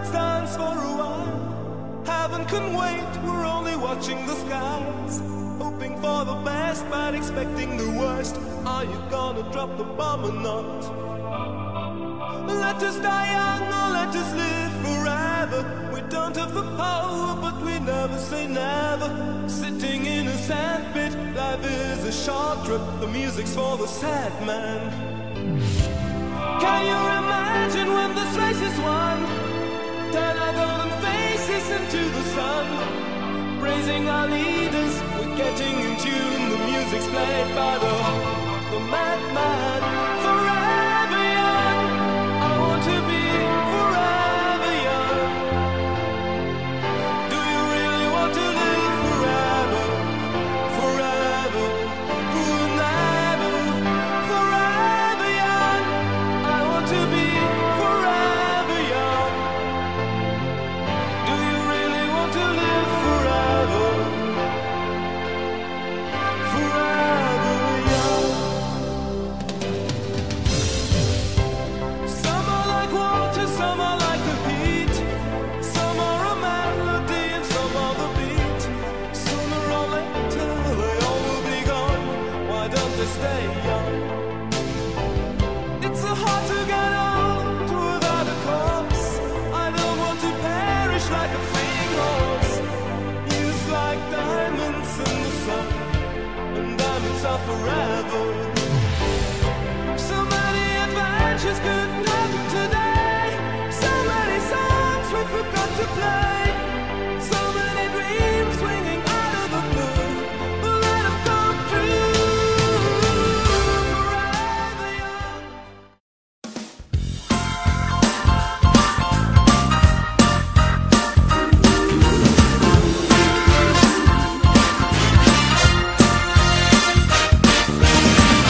let's dance for a while. Heaven can wait, we're only watching the skies. Hoping for the best, but expecting the worst. Are you gonna drop the bomb or not? Let us die young or let us live forever. We don't have the power, but we never say never. Sitting in a sandpit, life is a short trip. The music's for the sad man. Can you imagine when this race is won? Turn our golden faces into the sun. Praising our leaders, we're getting in tune. The music's played by the madman. Forever young, I want to be forever young. Do you really want to live forever? Forever, forever, forever young. I want to be forever young. Do you really want to live forever? Forever young. Some are like water, some are like the heat. Some are a melody and some are the beat. Sooner or later they all will be gone. Why don't they stay young? It's so hard to get out without a cause. I don't want to perish like a fleeing horse. Used like diamonds in the sun, and diamonds are forever. So many adventures couldn't happen today. So many songs we forgot to play. So many dreams swinging out of the blue. But let 'em come true. Forever young.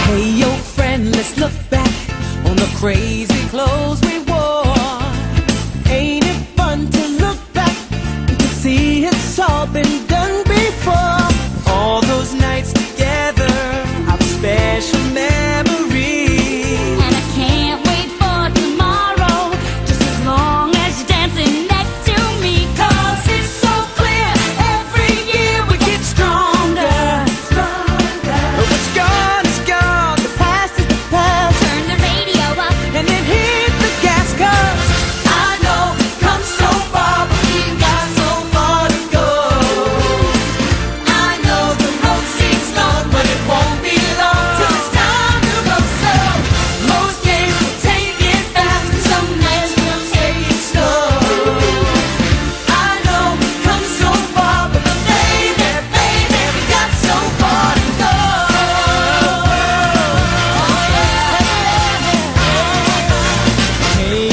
Hey, yo, friend, let's look back on the crazy clothes we wore. Ain't it fun to look back and to see it's all been done before? All those nights together are special memories. And I can't wait for tomorrow, just as long as you're dancing next to me. 'Cause it's so clear, every year we get stronger. What's gone is gone, the past is the past, Turn the radio up, and then hit the gas 'cause I know we've come so far, but we've got so far to go. I know the road seems long, but it won't be long till it's time to go slow. Most days will take it fast, and some nights we'll take it slow. I know we've come so far, but baby, baby, we got so far to go. Oh yeah. Hey,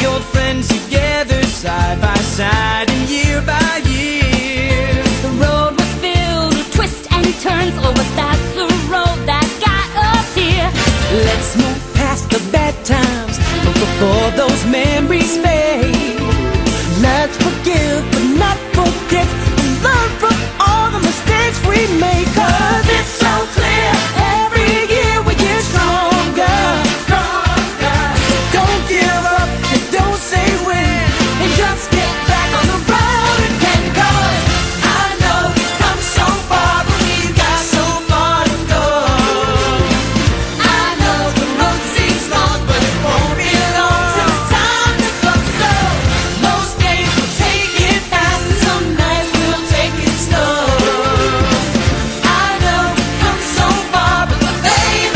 old friends, together side by side and year by year. The road was filled with twists and turns. Oh, but that's the road that got us here. Let's move past the bad times, but before those memories fade, let's forgive but not forget and learn from all the mistakes we make. 'Cause it's so clear, every year we get stronger. Don't give up and don't say when, and just get back on the road again. 'Cause I know we've come so far, but we've got so far to go. I know the road seems long, but it won't be long till it's time to go slow. Most days will take it fast, and some nights we'll take it slow. I know we've come so far, but baby, baby, we got so far to go. Hey, old friend, I'm along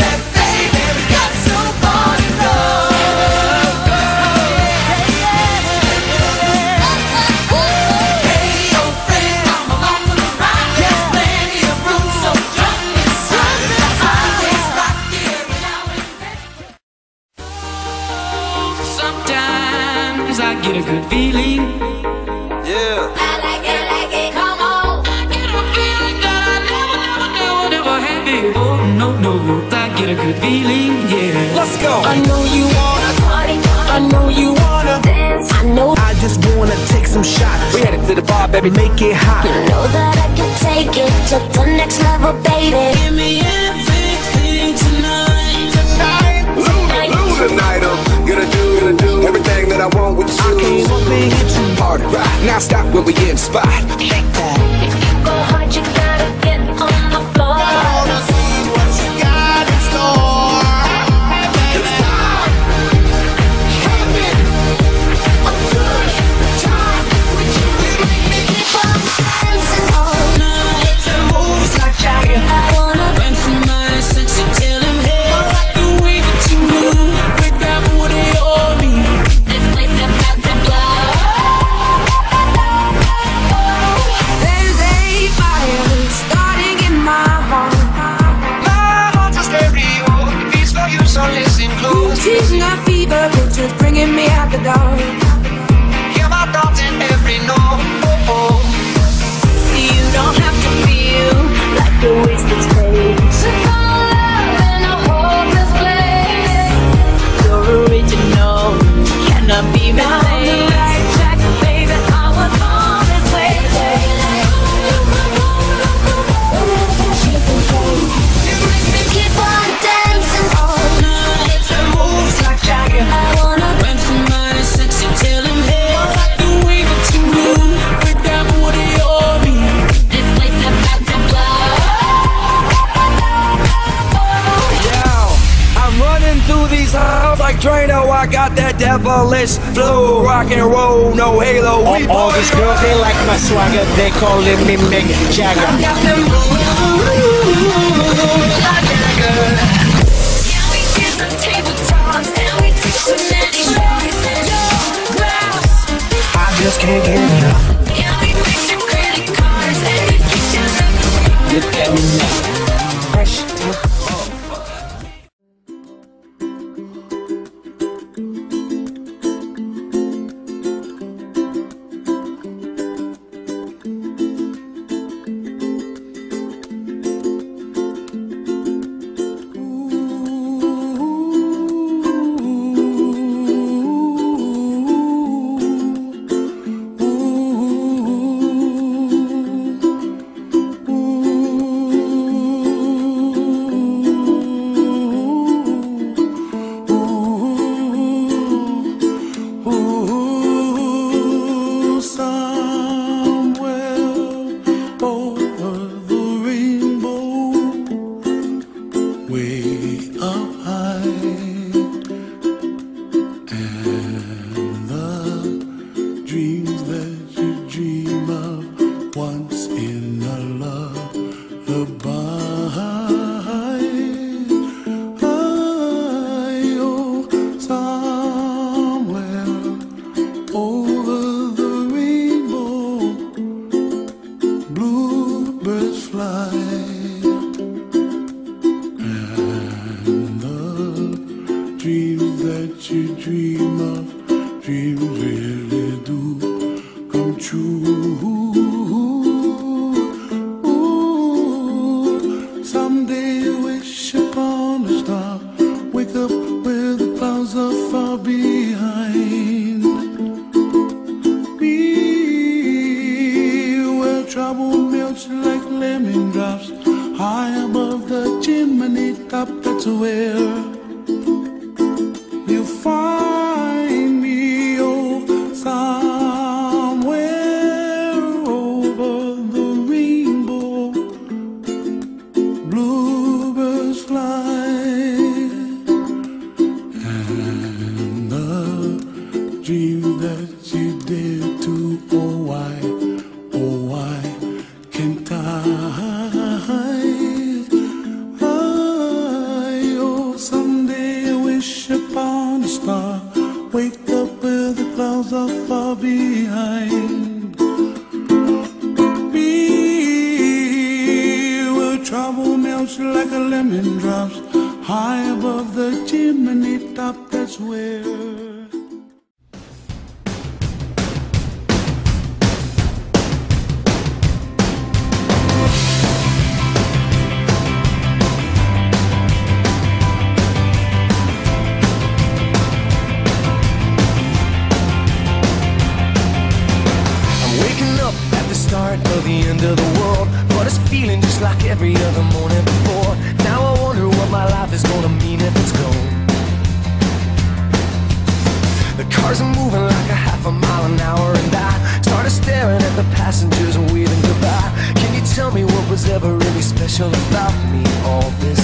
for the ride. There's plenty of room, so jump inside. Always right here, and always ready. Sometimes I get a good feeling. Yeah. Come on. I get a feeling that I never, never, never, never had before. No, no, I get a good feeling, yeah. Let's go. I know you wanna party, I know you wanna dance. I know I just wanna take some shots. We headed to the bar, baby, make it hot. you know that I can take it to the next level, baby. Give me everything tonight. Tonight. Lose a night, I'm gonna do everything that I want with you. I can't wait to hit you. hard ride, now stop when we inspired. Take that. If you go hard, you gotta get on the floor. I wanna see what you got in store. It's not heaven, a good time with you. You make me keep on dancing all night. The moves like Jagger. I wanna run for my sexy till I'm here. I like the way that you move. Break that booty on me. This place is about to blow. There's a fire starting in my heart. My heart's a stereo. If it's for you, so listen close. Teasing a fever, which is bringing me out the dark. Hear my thoughts in every note. You don't have to feel like you're wasted space. It's all love in a hopeless place. You're original, cannot be replaced. You make me keep on dancing all night. The moves like Jagger. I wanna run for my sexy till I'm here. I like the way that you move. Break that booty on me. This place is about to blow. Yo, I'm running through these halls like Drano. I got that devilish flow, rock and roll, no halo. We All these girls, they like my swagger. They calling me Mick Jagger. I got them moves like Jagger. Yeah, we did some tabletops and we took so many shots and no glass. I just can't get enough. Yeah, we fixed your credit cards and we kicked your ass. Look at me now, fresh to my moving like a half a mile an hour, and I to love me all this